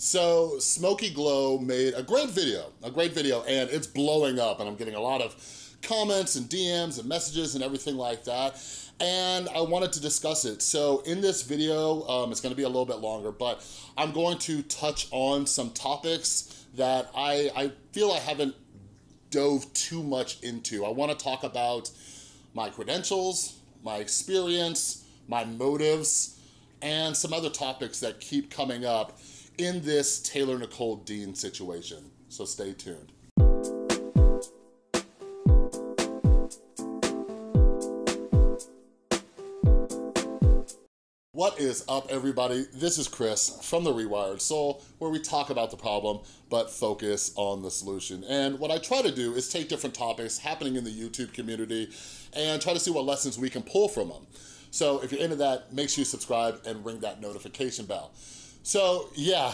So Smokey Glow made a great video, and it's blowing up, and I'm getting a lot of comments and DMs and messages and everything like that, and I wanted to discuss it. So in this video, it's gonna be a little bit longer, but I'm going to touch on some topics that I feel I haven't dove too much into. I wanna talk about my credentials, my experience, my motives, and some other topics that keep coming up in this Taylor Nicole Dean situation. So stay tuned. What is up, everybody? This is Chris from the Rewired Soul, where we talk about the problem, but focus on the solution. And what I try to do is take different topics happening in the YouTube community and try to see what lessons we can pull from them. So if you're into that, make sure you subscribe and ring that notification bell. So yeah,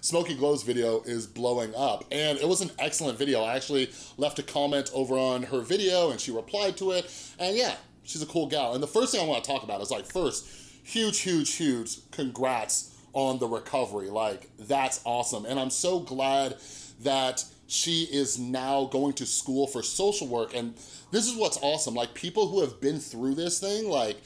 Smokey Glow's video is blowing up, and it was an excellent video. I actually left a comment over on her video and she replied to it, and yeah, she's a cool gal. And the first thing I wanna talk about is, like, first, huge congrats on the recovery. Like, that's awesome. And I'm so glad that she is now going to school for social work. And this is what's awesome. Like, people who have been through this thing, like,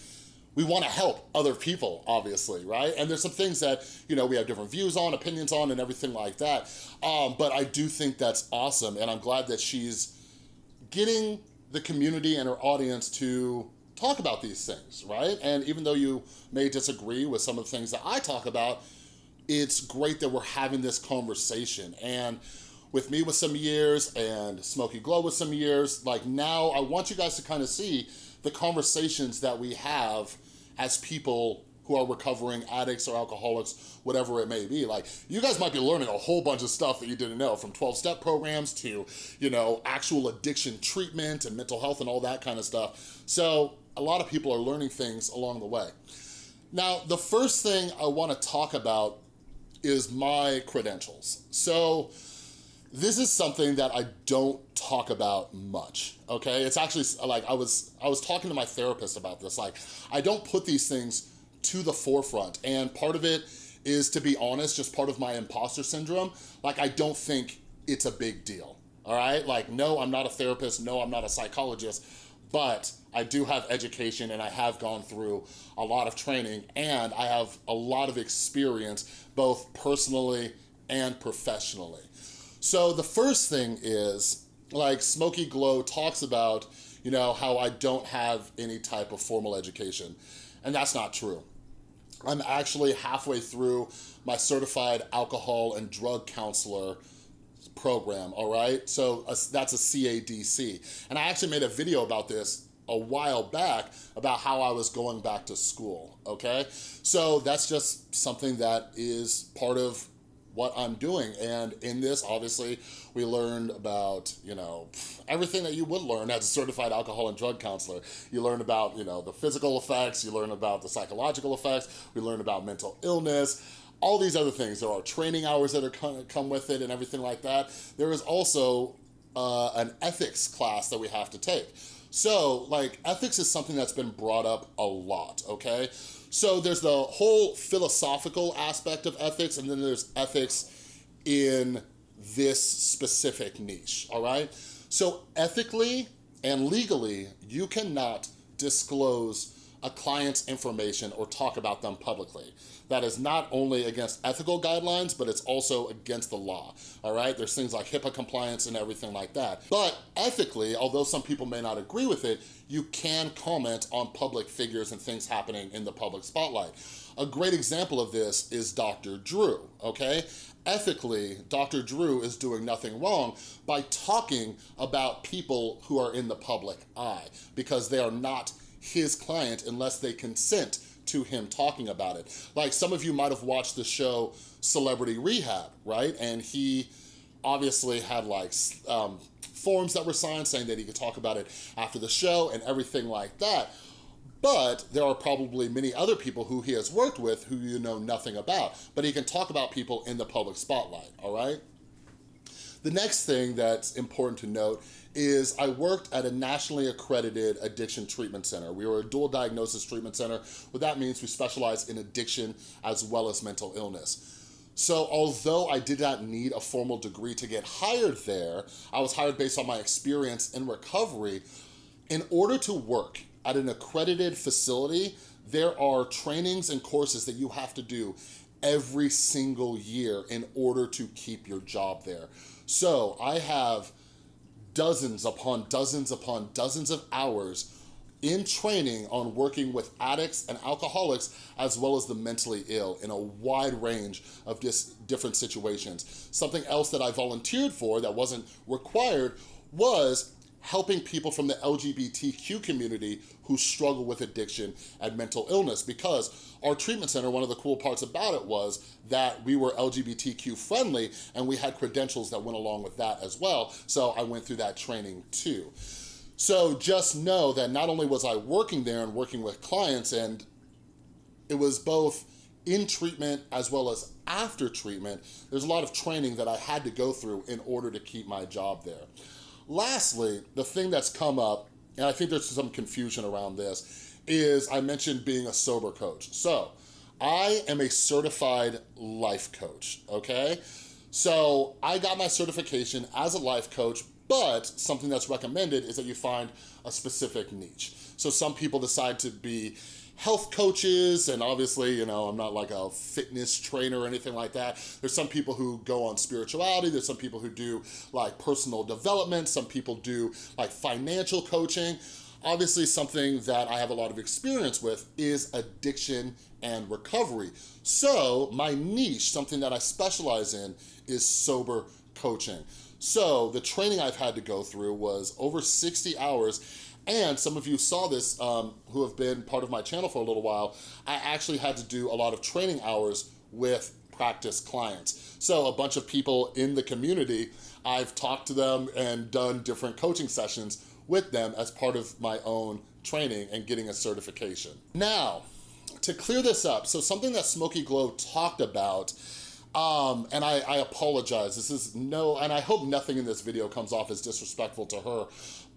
we want to help other people, obviously, right? And there's some things that, you know, we have different views on, opinions on, and everything like that. But I do think that's awesome, and I'm glad that she's getting the community and her audience to talk about these things, right? And even though you may disagree with some of the things that I talk about, it's great that we're having this conversation. And with me with some years and Smokey Glow with some years, like, now I want you guys to kind of see the conversations that we have as people who are recovering addicts or alcoholics, whatever it may be. Like, you guys might be learning a whole bunch of stuff that you didn't know, from 12-step programs to, you know, actual addiction treatment and mental health and all that kind of stuff. So a lot of people are learning things along the way. Now, the first thing I want to talk about is my credentials. So this is something that I don't talk about much, okay? It's actually, like, I was talking to my therapist about this. Like, I don't put these things to the forefront, and part of it is, to be honest, just part of my imposter syndrome. Like, I don't think it's a big deal, all right? Like, no, I'm not a therapist, no, I'm not a psychologist, but I do have education, and I have gone through a lot of training, and I have a lot of experience, both personally and professionally. So the first thing is, like, Smokey Glow talks about, you know, how I don't have any type of formal education, and that's not true. I'm actually halfway through my certified alcohol and drug counselor program, all right? So that's a CADC. And I actually made a video about this a while back about how I was going back to school, okay? So that's just something that is part of what I'm doing. And in this, obviously, we learned about, you know, everything that you would learn as a certified alcohol and drug counselor. You learn about, you know, the physical effects, you learn about the psychological effects, we learn about mental illness, all these other things. There are training hours that are come with it and everything like that. There is also an ethics class that we have to take. So, like, ethics is something that's been brought up a lot, okay? So there's the whole philosophical aspect of ethics, and then there's ethics in this specific niche, all right? So ethically and legally, you cannot disclose a client's information or talk about them publicly. That is not only against ethical guidelines, but it's also against the law, all right? There's things like HIPAA compliance and everything like that. But ethically, although some people may not agree with it, you can comment on public figures and things happening in the public spotlight. A great example of this is Dr. Drew, okay? Ethically, Dr. Drew is doing nothing wrong by talking about people who are in the public eye, because they are not his client unless they consent to him talking about it. Like, some of you might have watched the show Celebrity Rehab, right? And he obviously had, like, forms that were signed saying that he could talk about it after the show and everything like that. But there are probably many other people who he has worked with who you know nothing about, but he can talk about people in the public spotlight, all right? The next thing that's important to note is I worked at a nationally accredited addiction treatment center. We were a dual diagnosis treatment center. What that means, we specialize in addiction as well as mental illness. So although I did not need a formal degree to get hired there, I was hired based on my experience in recovery. In order to work at an accredited facility, there are trainings and courses that you have to do every single year in order to keep your job there. So I have dozens upon dozens upon dozens of hours in training on working with addicts and alcoholics, as well as the mentally ill, in a wide range of different situations. Something else that I volunteered for that wasn't required was helping people from the LGBTQ community who struggle with addiction and mental illness, because our treatment center, one of the cool parts about it was that we were LGBTQ friendly and we had credentials that went along with that as well. So I went through that training too. So just know that not only was I working there and working with clients, and it was both in treatment as well as after treatment, there's a lot of training that I had to go through in order to keep my job there. Lastly, the thing that's come up, and I think there's some confusion around this, is I mentioned being a sober coach. So I am a certified life coach, okay? So I got my certification as a life coach, but something that's recommended is that you find a specific niche. So some people decide to be health coaches, and obviously, you know, I'm not like a fitness trainer or anything like that. There's some people who go on spirituality, there's some people who do like personal development, some people do like financial coaching. Obviously, something that I have a lot of experience with is addiction and recovery. So my niche, something that I specialize in, is sober coaching. So the training I've had to go through was over 60 hours, and some of you saw this who have been part of my channel for a little while. I actually had to do a lot of training hours with practice clients. So a bunch of people in the community, I've talked to them and done different coaching sessions with them as part of my own training and getting a certification. Now, to clear this up, so something that Smokey Glow talked about, and I apologize, this is no, and I hope nothing in this video comes off as disrespectful to her,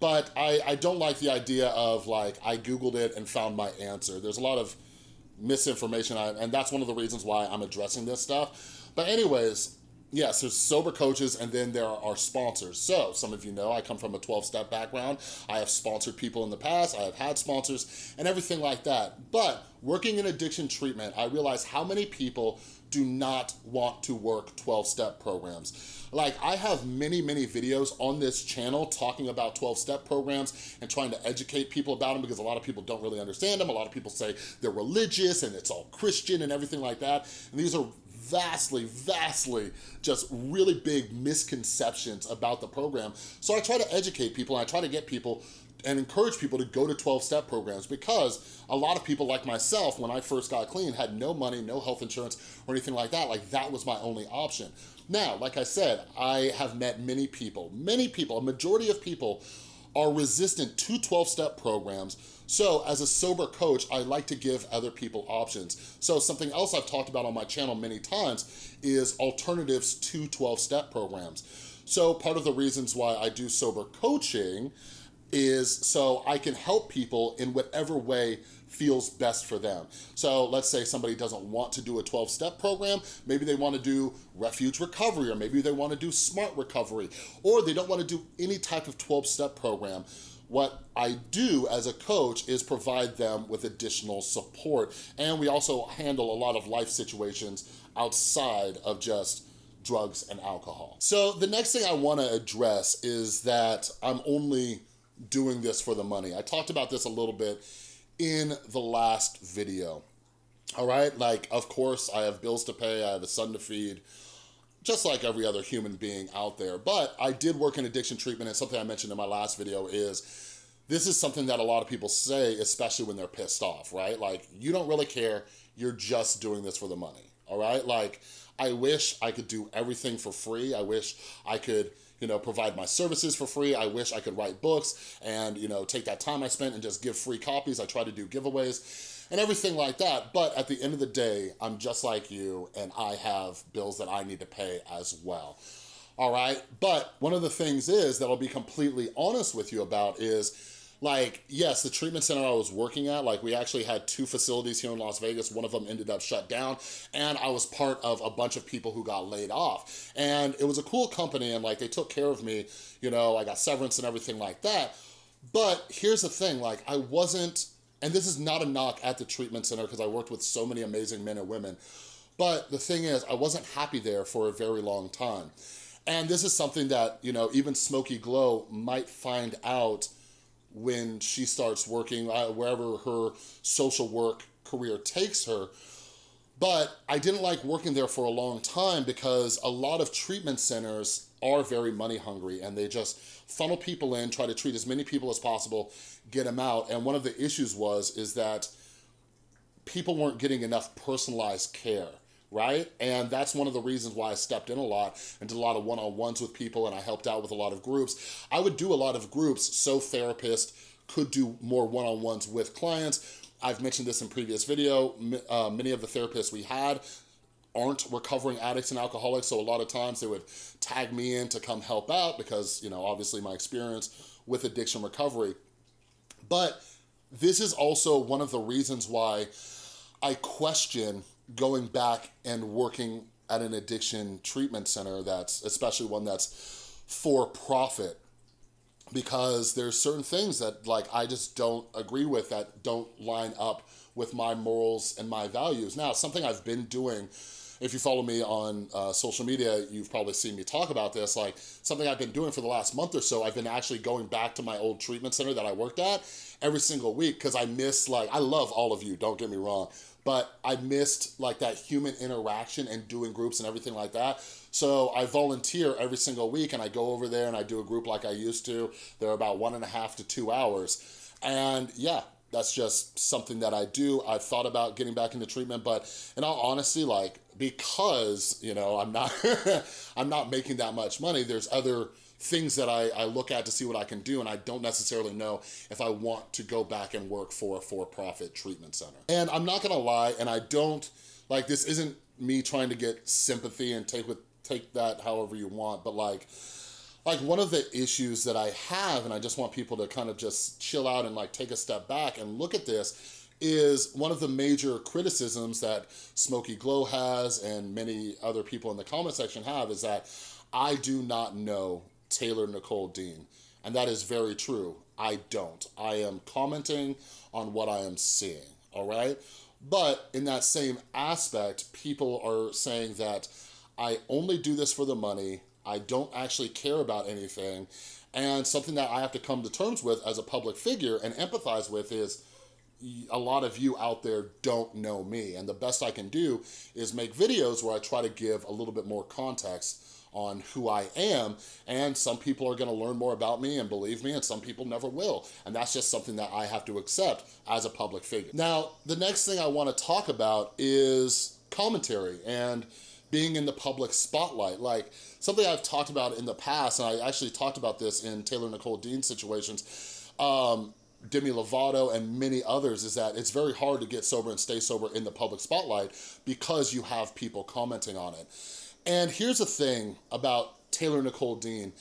but I don't like the idea of like, I Googled it and found my answer. There's a lot of misinformation, and that's one of the reasons why I'm addressing this stuff. But anyways, yes, there's sober coaches, and then there are sponsors. So some of you know, I come from a 12-step background. I have sponsored people in the past, I have had sponsors and everything like that. But working in addiction treatment, I realized how many people do not want to work 12-step programs. Like, I have many, many videos on this channel talking about 12-step programs and trying to educate people about them, because a lot of people don't really understand them. A lot of people say they're religious and it's all Christian and everything like that. And these are vastly, vastly just really big misconceptions about the program. So I try to educate people, and I try to get people and encourage people to go to 12-step programs, because a lot of people like myself, when I first got clean, had no money, no health insurance or anything like that. Like, that was my only option. Now, like I said, I have met many people, a majority of people are resistant to 12-step programs. So as a sober coach, I like to give other people options. So something else I've talked about on my channel many times is alternatives to 12-step programs. So part of the reasons why I do sober coaching is so I can help people in whatever way feels best for them. So let's say somebody doesn't want to do a 12-step program, maybe they want to do Refuge Recovery, or maybe they want to do Smart Recovery, or they don't want to do any type of 12-step program. What I do as a coach is provide them with additional support, and we also handle a lot of life situations outside of just drugs and alcohol. So the next thing I want to address is that I'm only doing this for the money. I talked about this a little bit in the last video, all right? Like, of course, I have bills to pay, I have a son to feed, just like every other human being out there. But I did work in addiction treatment, and something I mentioned in my last video is, this is something that a lot of people say, especially when they're pissed off, right? Like, you don't really care, you're just doing this for the money, all right? Like, I wish I could do everything for free, I wish I could, you know, provide my services for free. I wish I could write books and, you know, take that time I spent and just give free copies. I try to do giveaways and everything like that. But at the end of the day, I'm just like you, and I have bills that I need to pay as well. All right. But one of the things is that I'll be completely honest with you about is Like, yes, the treatment center I was working at, like, we actually had two facilities here in Las Vegas. One of them ended up shut down, and I was part of a bunch of people who got laid off. And it was a cool company, and, like, they took care of me. You know, I got severance and everything like that. But here's the thing, like, I wasn't, and this is not a knock at the treatment center because I worked with so many amazing men and women, but the thing is, I wasn't happy there for a very long time. And this is something that, you know, even Smokey Glow might find out when she starts working, wherever her social work career takes her. But I didn't like working there for a long time because a lot of treatment centers are very money hungry, and they just funnel people in, try to treat as many people as possible, get them out. And one of the issues is that people weren't getting enough personalized care, right? And that's one of the reasons why I stepped in a lot and did a lot of one-on-ones with people, and I helped out with a lot of groups. I would do a lot of groups so therapists could do more one-on-ones with clients. I've mentioned this in previous video, many of the therapists we had aren't recovering addicts and alcoholics, so a lot of times they would tag me in to come help out because, you know, obviously my experience with addiction recovery. But this is also one of the reasons why I question going back and working at an addiction treatment center that's, especially one that's for profit, because there's certain things that, like, I just don't agree with, that don't line up with my morals and my values. Now, something I've been doing, if you follow me on social media, you've probably seen me talk about this, like, something I've been doing for the last month or so, I've been actually going back to my old treatment center that I worked at every single week, because I miss, like, I love all of you, don't get me wrong, but I missed, like, that human interaction and doing groups and everything like that. So I volunteer every single week, and I go over there and I do a group like I used to. They're about 1.5 to 2 hours. And yeah, that's just something that I do. I've thought about getting back into treatment, but in all honesty, like, because, you know, I'm not, I'm not making that much money, there's other things that I look at to see what I can do, and I don't necessarily know if I want to go back and work for a for-profit treatment center. And I'm not gonna lie, and I don't, like, this isn't me trying to get sympathy, and take that however you want, but like one of the issues that I have, and I just want people to kind of just chill out and, like, take a step back and look at this, is one of the major criticisms that Smokey Glow has and many other people in the comment section have is that I do not know Taylor Nicole Dean. And that is very true. I don't. I am commenting on what I am seeing, all right? But in that same aspect, people are saying that I only do this for the money, I don't actually care about anything, and something that I have to come to terms with as a public figure and empathize with is a lot of you out there don't know me, and the best I can do is make videos where I try to give a little bit more context on who I am, and some people are gonna learn more about me and believe me, and some people never will, and that's just something that I have to accept as a public figure. Now, the next thing I wanna talk about is commentary and being in the public spotlight. Like, something I've talked about in the past, and I actually talked about this in Taylor Nicole Dean situations, Demi Lovato and many others, is that it's very hard to get sober and stay sober in the public spotlight because you have people commenting on it. And here's the thing about Taylor Nicole Dean.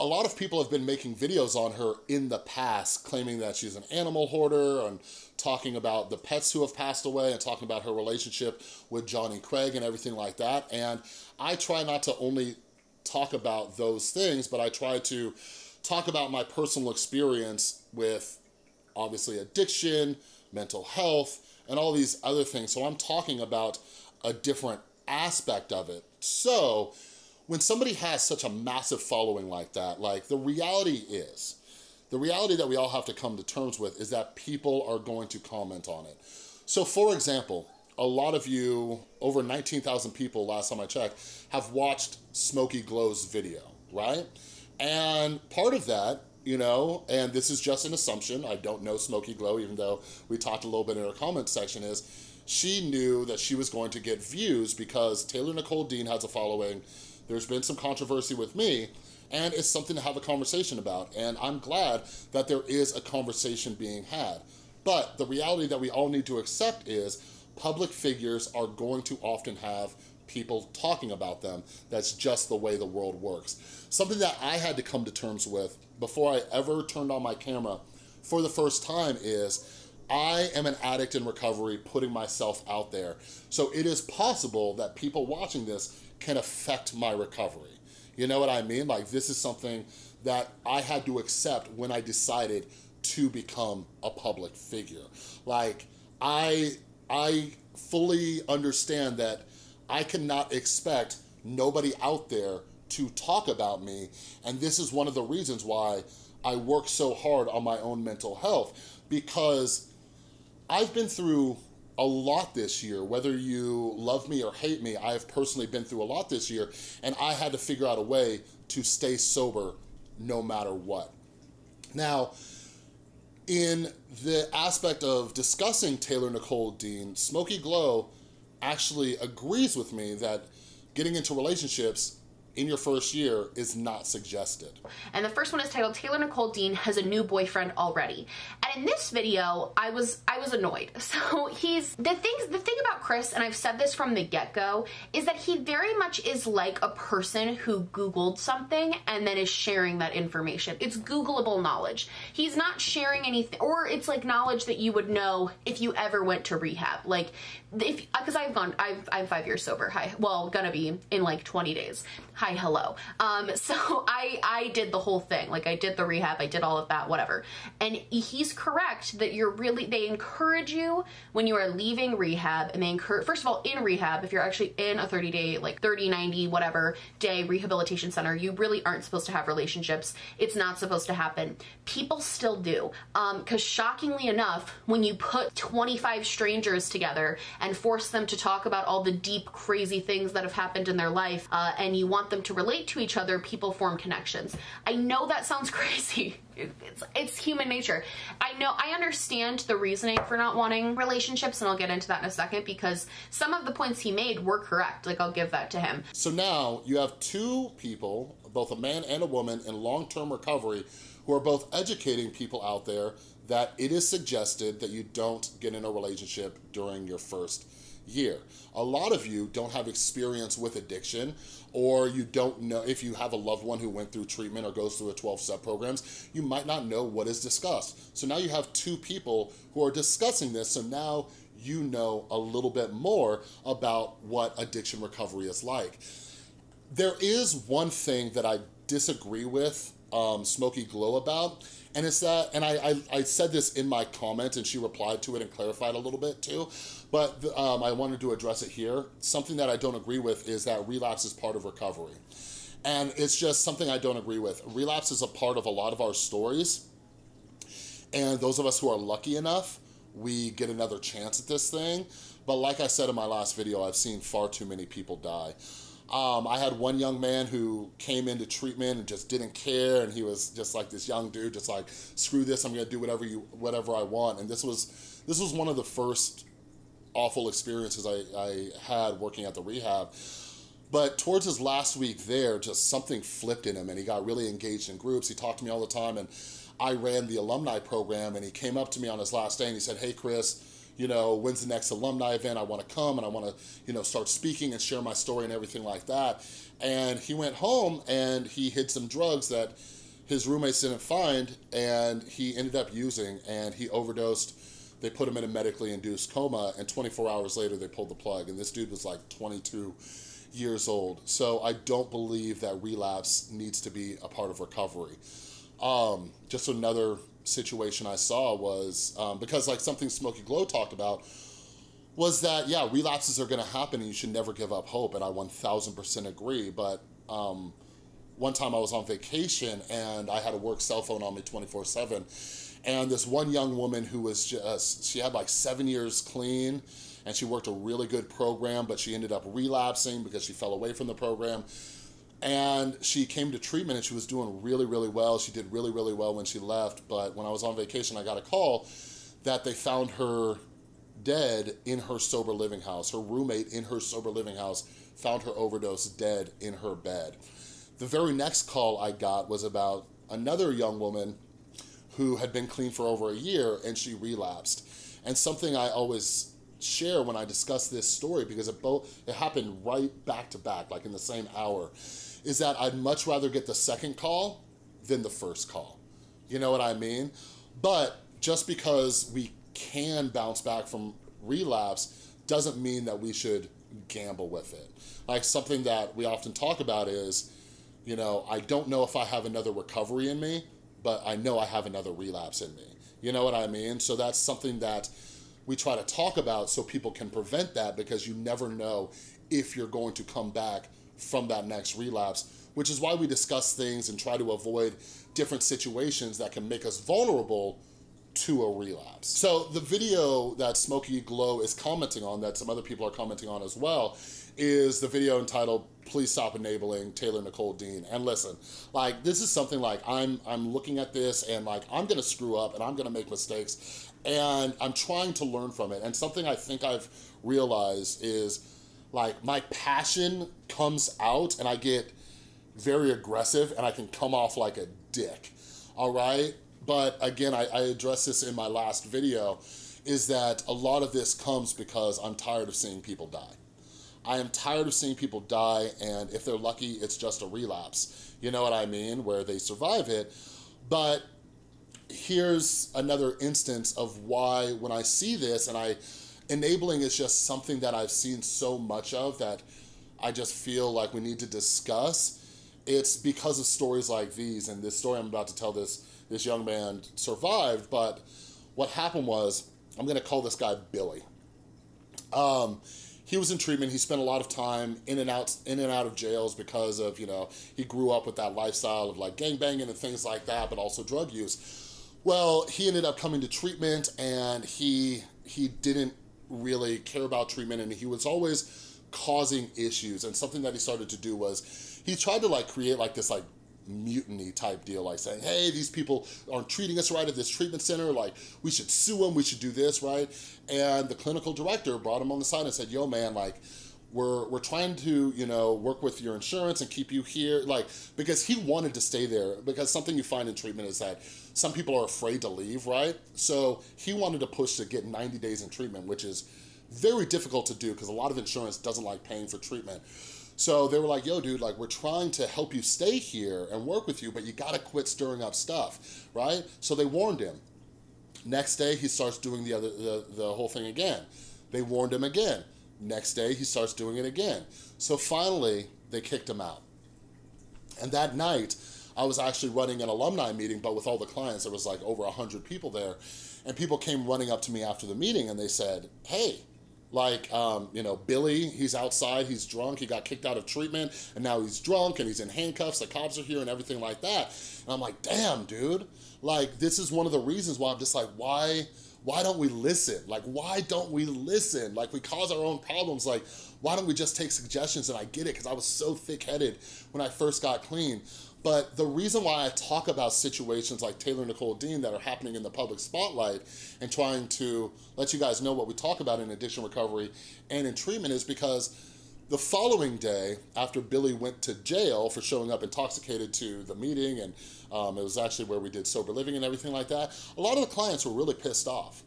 A lot of people have been making videos on her in the past, claiming that she's an animal hoarder and talking about the pets who have passed away and talking about her relationship with Johnny Craig and everything like that. And I try not to only talk about those things, but I try to talk about my personal experience with, obviously, addiction, mental health, and all these other things. So I'm talking about a different aspect of it. So when somebody has such a massive following like that, like, the reality that we all have to come to terms with is that people are going to comment on it. So, for example, a lot of you, over 19,000 people last time I checked, have watched Smokey Glow's video, right? And part of that, you know, and this is just an assumption, I don't know Smokey Glow, even though we talked a little bit in our comment section, is she knew that she was going to get views because Taylor Nicole Dean has a following. There's been some controversy with me, and it's something to have a conversation about, and I'm glad that there is a conversation being had. But the reality that we all need to accept is public figures are going to often have people talking about them. That's just the way the world works. Something that I had to come to terms with before I ever turned on my camera for the first time is, I am an addict in recovery putting myself out there. So it is possible that people watching this can affect my recovery. You know what I mean? Like, this is something that I had to accept when I decided to become a public figure. Like, I fully understand that I cannot expect nobody out there to talk about me. And this is one of the reasons why I work so hard on my own mental health, because I've been through a lot this year. Whether you love me or hate me, I have personally been through a lot this year, and I had to figure out a way to stay sober no matter what. Now, in the aspect of discussing Taylor Nicole Dean, Smokey Glow actually agrees with me that getting into relationships in your first year is not suggested. And the first one is titled, Taylor Nicole Dean has a new boyfriend already. And in this video, I was annoyed. So the thing about Chris, and I've said this from the get-go, is that he very much is like a person who Googled something and then is sharing that information. It's Googleable knowledge. He's not sharing anything, or it's like knowledge that you would know if you ever went to rehab. Like, because I'm 5 years sober. Hi, well, gonna be in like 20 days. Hi, hello. So I did the whole thing. Like, I did the rehab, I did all of that, whatever. And he's correct that you're really, they encourage you when you are leaving rehab, and they encourage, first of all, in rehab, if you're actually in a 30-day, like 30, 90, whatever day rehabilitation center, you really aren't supposed to have relationships. It's not supposed to happen. People still do. Because shockingly enough, when you put 25 strangers together and force them to talk about all the deep, crazy things that have happened in their life, and you want them to relate to each other, people form connections. I know that sounds crazy. It's human nature. I know, I understand the reasoning for not wanting relationships, and I'll get into that in a second, because some of the points he made were correct. Like, I'll give that to him. So now you have two people, both a man and a woman, in long-term recovery who are both educating people out there that it is suggested that you don't get in a relationship during your first year. A lot of you don't have experience with addiction, or you don't know, if you have a loved one who went through treatment or goes through the 12-step programs, you might not know what is discussed. So now you have two people who are discussing this, so now you know a little bit more about what addiction recovery is like. There is one thing that I disagree with Smokey Glow about, and it's that, and I said this in my comment, and she replied to it and clarified a little bit too, but I wanted to address it here. Something that I don't agree with is that relapse is part of recovery. And it's just something I don't agree with. Relapse is a part of a lot of our stories. And those of us who are lucky enough, we get another chance at this thing. But like I said in my last video, I've seen far too many people die. I had one young man who came into treatment and just didn't care, and he was just like this young dude, just like, screw this, I'm gonna do whatever I want. And this was one of the first awful experiences I had working at the rehab. But towards his last week there, just something flipped in him, and he got really engaged in groups. He talked to me all the time, and I ran the alumni program, and he came up to me on his last day and he said, hey Chris, you know, when's the next alumni event? I want to come, and I want to, you know, start speaking and share my story and everything like that. And he went home and he hid some drugs that his roommates didn't find, and he ended up using, and he overdosed. They put him in a medically induced coma, and 24 hours later they pulled the plug, and this dude was like 22 years old. So I don't believe that relapse needs to be a part of recovery. Just another situation I saw was, because like something Smokey Glow talked about was that, yeah, relapses are going to happen and you should never give up hope, and I 1000% agree. But one time I was on vacation and I had a work cell phone on me 24/7, and this one young woman who was just, she had like 7 years clean, and she worked a really good program, but she ended up relapsing because she fell away from the program. And she came to treatment and she was doing really, really well. She did really, really well when she left. But when I was on vacation, I got a call that they found her dead in her sober living house. Her roommate in her sober living house found her overdosed dead in her bed. The very next call I got was about another young woman who had been clean for over a year and she relapsed. And something I always share when I discuss this story, because it happened right back to back, like in the same hour, is that I'd much rather get the second call than the first call. You know what I mean? But just because we can bounce back from relapse doesn't mean that we should gamble with it. Like, something that we often talk about is, you know, I don't know if I have another recovery in me, but I know I have another relapse in me. You know what I mean? So that's something that we try to talk about so people can prevent that, because you never know if you're going to come back from that next relapse, which is why we discuss things and try to avoid different situations that can make us vulnerable to a relapse. So the video that Smokey Glow is commenting on, that some other people are commenting on as well, is the video entitled "Please Stop Enabling Taylor Nicole Dean." And listen, like, this is something like I'm looking at this and like, I'm gonna screw up and I'm gonna make mistakes and I'm trying to learn from it. And something I think I've realized is, like, my passion comes out and I get very aggressive and I can come off like a dick, all right? But again, I addressed this in my last video, is that a lot of this comes because I'm tired of seeing people die. I am tired of seeing people die, and if they're lucky, it's just a relapse. You know what I mean? Where they survive it. But here's another instance of why, when I see this, and enabling is just something that I've seen so much of that I just feel like we need to discuss. It's because of stories like these, and this story I'm about to tell, this young man survived, but what happened was, I'm gonna call this guy Billy. He was in treatment. He spent a lot of time in and out of jails because of, you know, he grew up with that lifestyle of like gangbanging and things like that, but also drug use. Well, he ended up coming to treatment, and he didn't really care about treatment, and he was always causing issues. And something that he started to do was he tried to like create like this like mutiny type deal, like saying, hey, these people aren't treating us right at this treatment center, like we should sue them, we should do this, right? And the clinical director brought him on the side and said, yo man, like we're trying to, you know, work with your insurance and keep you here, like, because he wanted to stay there, because something you find in treatment is that some people are afraid to leave, right? So he wanted to push to get 90 days in treatment, which is very difficult to do because a lot of insurance doesn't like paying for treatment. So they were like, yo dude, like we're trying to help you stay here and work with you, but you gotta quit stirring up stuff, right? So they warned him. Next day, he starts doing the whole thing again. They warned him again. Next day, he starts doing it again. So finally, they kicked him out. And that night, I was actually running an alumni meeting, but with all the clients, there was like over 100 people there. And people came running up to me after the meeting and they said, hey, like, you know, Billy, he's outside, he's drunk, he got kicked out of treatment, and now he's drunk and he's in handcuffs, the cops are here and everything like that. And I'm like, damn, dude. Like, this is one of the reasons why I'm just like, why don't we listen? Like, why don't we listen? Like, we cause our own problems. Like, why don't we just take suggestions? And I get it, because I was so thick-headed when I first got clean. But the reason why I talk about situations like Taylor Nicole Dean that are happening in the public spotlight and trying to let you guys know what we talk about in addiction recovery and in treatment is because the following day, after Billy went to jail for showing up intoxicated to the meeting, and it was actually where we did sober living and everything like that, a lot of the clients were really pissed off.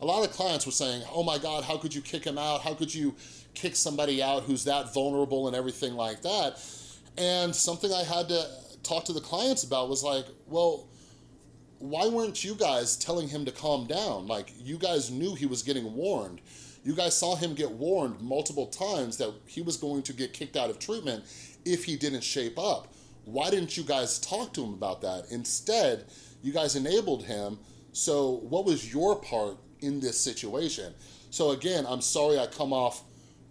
A lot of clients were saying, oh my God, how could you kick him out? How could you kick somebody out who's that vulnerable and everything like that? And something I had to talk to the clients about was like, well, why weren't you guys telling him to calm down? Like, you guys knew he was getting warned. You guys saw him get warned multiple times that he was going to get kicked out of treatment if he didn't shape up. Why didn't you guys talk to him about that? Instead, you guys enabled him. So what was your part in this situation? So again, I'm sorry I come off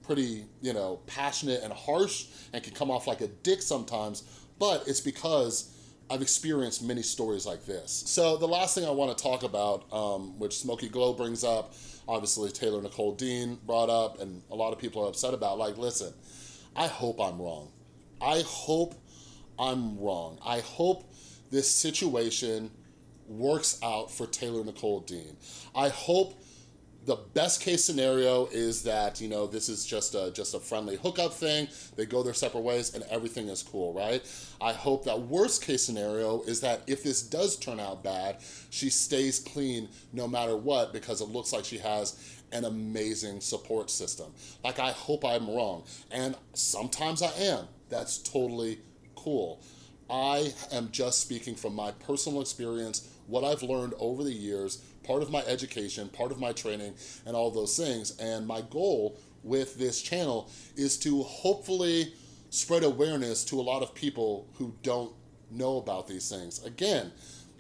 pretty, you know, passionate and harsh and can come off like a dick sometimes, but it's because I've experienced many stories like this. So the last thing I want to talk about, which Smokey Glow brings up, obviously Taylor Nicole Dean brought up, and a lot of people are upset about, like, listen, I hope I'm wrong. I hope I'm wrong. I hope this situation works out for Taylor Nicole Dean. I hope the best case scenario is that, you know, this is just a friendly hookup thing, they go their separate ways and everything is cool, right? I hope that worst case scenario is that if this does turn out bad, she stays clean no matter what, because it looks like she has an amazing support system. Like, I hope I'm wrong. And sometimes I am. That's totally cool. I am just speaking from my personal experience what I've learned over the years, part of my education, part of my training, and all those things. And my goal with this channel is to hopefully spread awareness to a lot of people who don't know about these things. Again,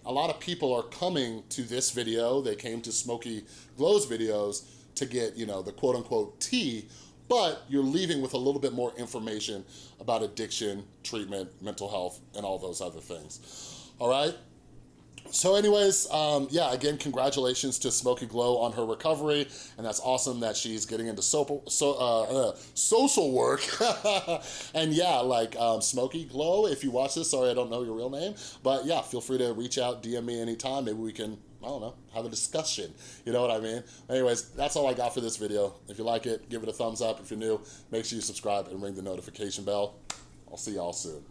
a lot of people are coming to this video, they came to Smokey Glow's videos to get, you know, the quote-unquote tea, but you're leaving with a little bit more information about addiction, treatment, mental health, and all those other things. All right? So anyways, yeah, again, congratulations to Smokey Glow on her recovery, and that's awesome that she's getting into social work. And yeah, like Smokey Glow, if you watch this, sorry I don't know your real name, but yeah, feel free to reach out, DM me anytime, maybe we can, I don't know, have a discussion, you know what I mean? Anyways, that's all I got for this video. If you like it, give it a thumbs up. If you're new, make sure you subscribe and ring the notification bell. I'll see y'all soon.